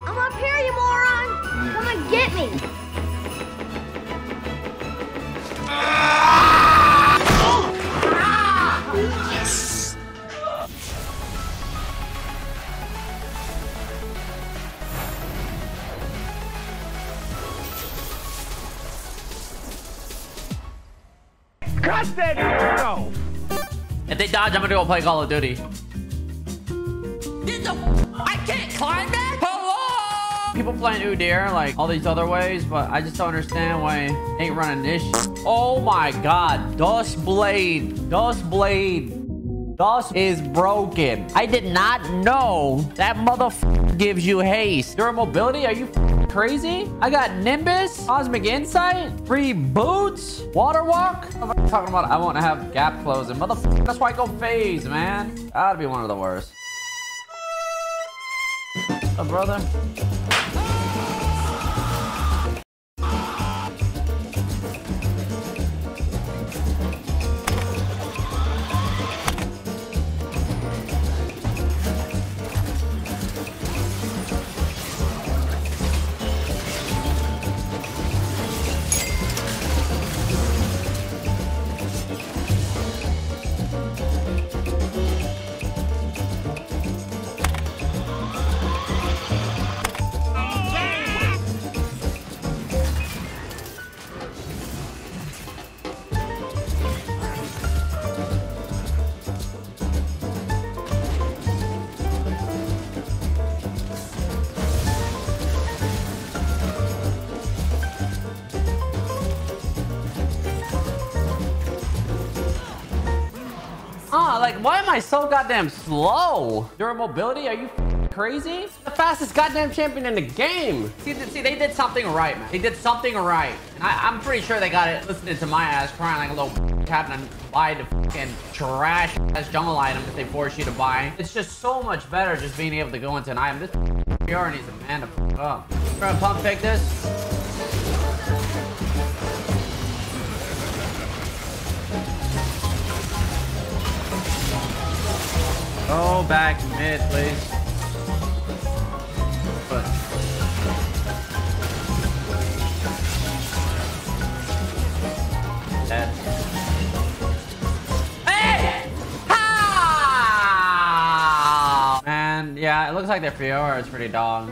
I'm up here, you moron! Come and get me! Yes! Cut that! No! If they dodge, I'm gonna go play Call of Duty. I can't climb that! People playing Udyr like all these other ways, but I just don't understand why they ain't running this shit. Oh my god, DOS is broken. I did not know that motherfucker gives you haste. Durability? Are you crazy? I got Nimbus, Cosmic Insight, free boots, water walk. What am I talking about? I won't have gap closing. Motherfucker, that's why I go phase, man. That'd be one of the worst. What's up, brother? Like, why am I so goddamn slow? Durability? Are you crazy? The fastest goddamn champion in the game. See, they did something right, man. They did something right. And I'm pretty sure they got it listening to my ass crying like a little cat and buy the fucking trash ass jungle item that they force you to buy. It's just so much better just being able to go into an item. This PR needs a man to fuck up. We're gonna pump fake this. Oh, back mid, please. But dead. Hey! Ha! And yeah, it looks like their Fiora is pretty dog.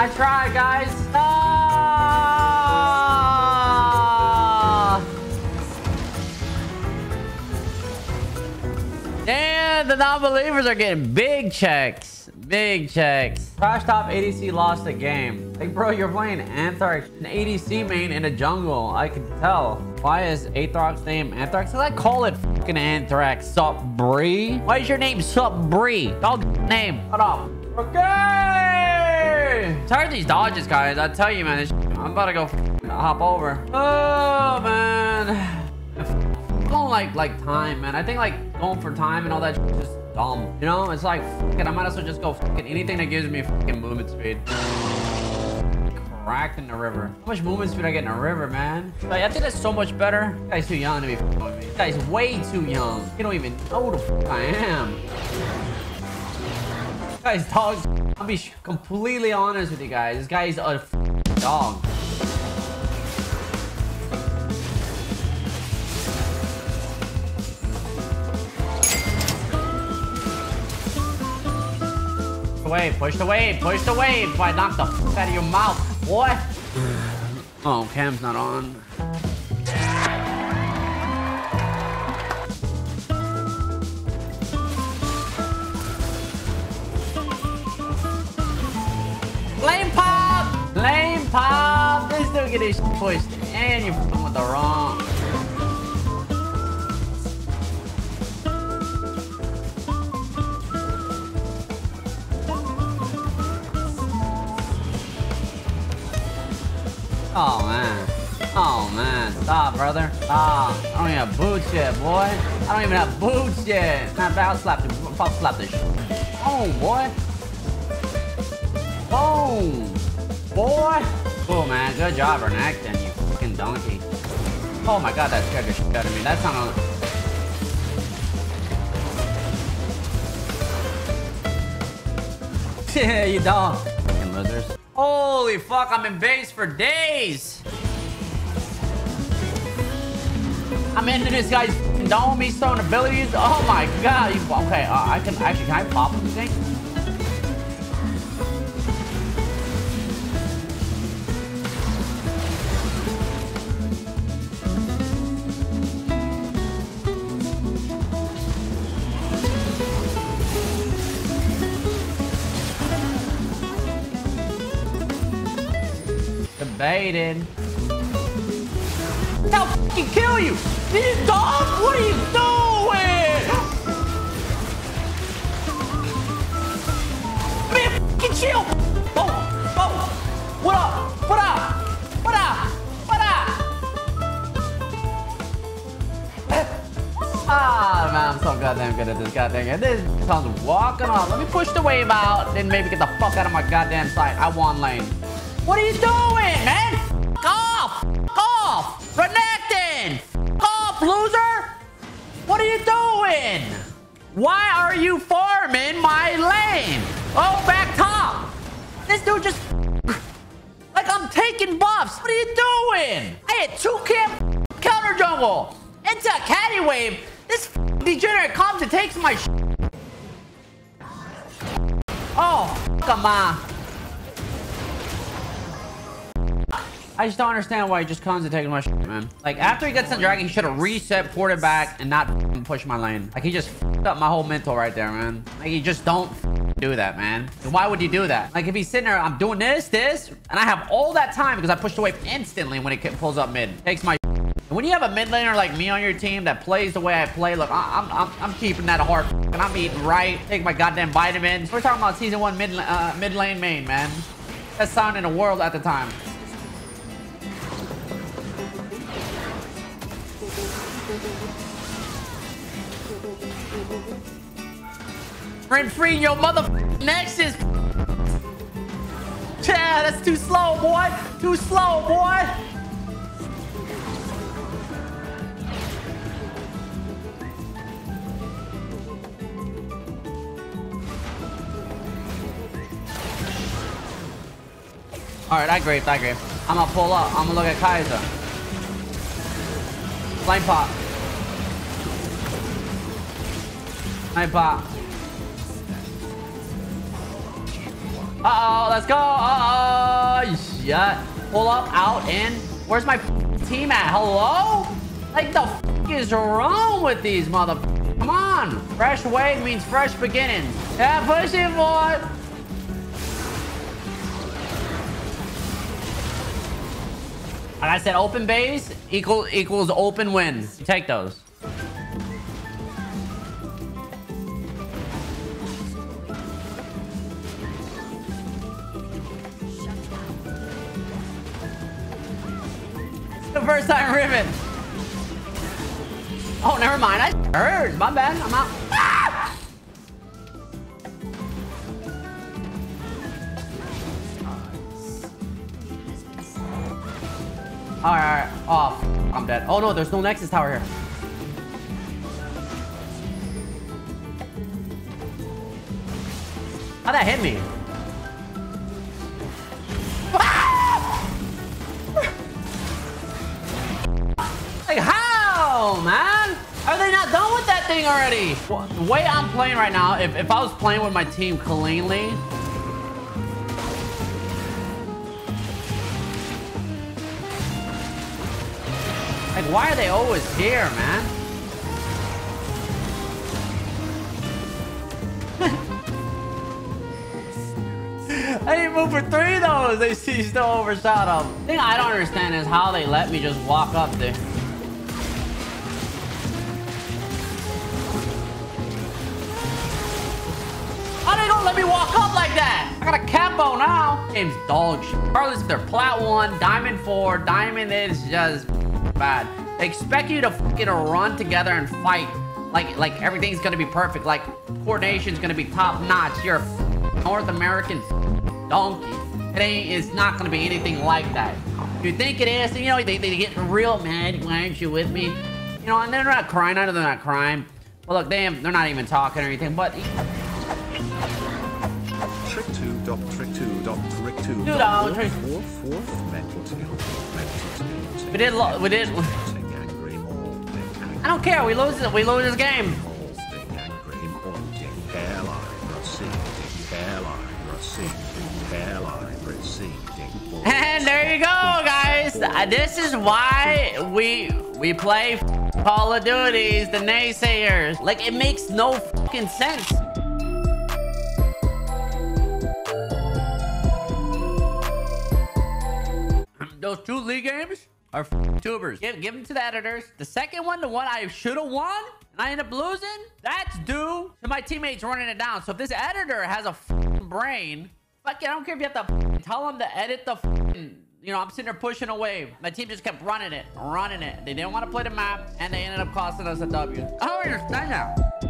I tried, guys. And the non-believers are getting big checks. Big checks. Trash top ADC lost the game. Like, bro, you're playing Aatrox, an ADC main in a jungle. I can tell. Why is Aatrox named Aatrox? I call it fucking Aatrox. Sup, Bree? Why is your name Sup, Bree? Dog name. Shut up. Okay. Tired of these dodges, guys. I tell you, man. This I'm about to go hop over. Oh man, I don't like time, man. I think like going for time and all that is just dumb. You know, it's like fuck it. I might as well just go fucking anything that gives me fucking movement speed. Cracked in the river. How much movement speed I get in the river, man? Like, I think that's so much better. This guy's too young to be fucking with me. This guy's way too young. You don't even know who the fuck I am. This guy's dog. I'll be completely honest with you guys. This guy is a dog. Push the wave, push the wave, push the wave. If I knock the f out of your mouth, boy. Oh, cam's not on. Lame pop! Lame pop! This dude get his pushed and you're f***ing with the wrong. Oh man. Oh man. Stop, brother. I don't even have boot shit, boy. I don't even have boot shit. Not bad. I'll slap the shit. Oh, boy. Boom. Boy. Cool, man. Good job, Renekton, you fucking donkey. Oh my god, that scared the shit out of me. That's not on. Yeah, you dog. Fucking losers. Holy fuck, I'm in base for days. I'm into this guy's dome, he's throwing abilities. Oh my god. He's, okay, I can actually, can I pop him, you think? Debated. I'll fucking kill you! You dog! What are you doing? Man, fucking chill! Oh, oh! What up? What up? What up? What up? Ah, man, I'm so goddamn good at this goddamn game. This sounds walking off. Let me push the wave out, then maybe get the fuck out of my goddamn sight. I want lane. What are you doing, man? F*** off! F*** off! Renekton! F*** off, loser! What are you doing? Why are you farming my lane? Oh, back top! This dude just like I'm taking buffs. What are you doing? I hit 2 camp counter jungle into a caddy wave. This degenerate comes and takes my oh, come on. I just don't understand why he just comes and takes my shit, man. Like, after he gets the dragon, he should have reset, poured it back, and not push my lane. Like, he just f***ed up my whole mental right there, man. Like, you just don't do that, man. And why would you do that? Like, if he's sitting there, I'm doing this, and I have all that time because I pushed away instantly when it pulls up mid. Takes my shit. And when you have a mid laner like me on your team that plays the way I play, look, I'm keeping that hard, and I'm eating right. Take my goddamn vitamins. We're talking about season 1 mid lane main, man. Best sound in the world at the time. Rent free in your motherfucking nexus. Yeah, that's too slow, boy. Too slow, boy. All right, I gripped. I'm gonna pull up. I'm gonna look at Kaiser. Flame pop. Flame pop. Uh-oh, let's go. Uh-oh, shut. Pull up, out, in. Where's my team at? Hello? Like, the is wrong with these mother... Come on. Fresh wave means fresh beginnings. Yeah, push it, boy. Like I said, open base equals open wins. You take those. First time ribbon. Oh, never mind. I heard. My bad. I'm out. Ah! All right. Oh, I'm dead. Oh no, there's no Nexus tower here. How'd that hit me? Already. The way I'm playing right now, if I was playing with my team cleanly, like, why are they always here, man? I didn't move for 3 of those. They see still overshot them. The thing I don't understand is how they let me just walk up there. I got a capo now. Game's dog shit. Regardless if they're plat 1, diamond 4, diamond is just bad. They expect you to fucking run together and fight. Like everything's gonna be perfect. Like coordination's gonna be top notch. You're a North American donkey. It's not gonna be anything like that. You think it is, and you know, they get real mad. Why aren't you with me? You know, and they're not crying. I know they're not crying. Well, look, they're not even talking or anything, but... Trick2G. We did... I don't care. We lose this game. And there you go, guys. This is why we play Call of Duties, the naysayers. Like, it makes no fucking sense. Those two league games are tubers. Give them to the editors. The second one, the one I should have won, and I end up losing, that's due to my teammates running it down. So if this editor has a brain, fuck it, I don't care if you have to tell them to edit the you know, I'm sitting there pushing away. My team just kept running it. They didn't want to play the map, and they ended up costing us a W. I don't understand that.